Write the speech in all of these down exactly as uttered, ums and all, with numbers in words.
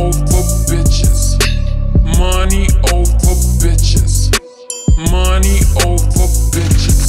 over bitches. Money over bitches. Money over bitches.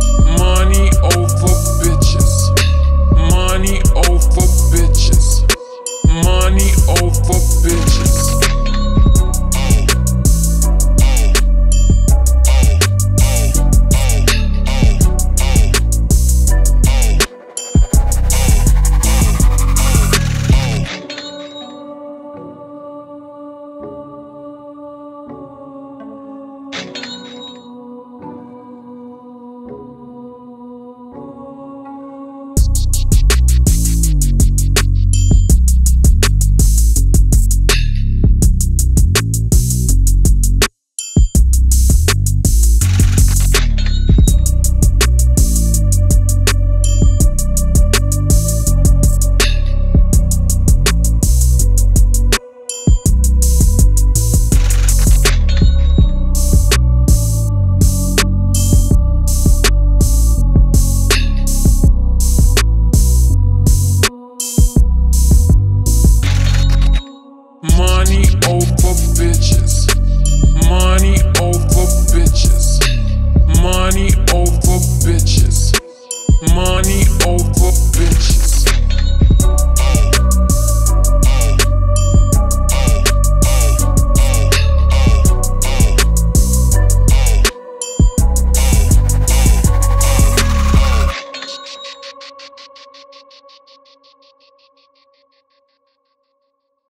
Money over bitches. Money over bitches. Money over bitches. Money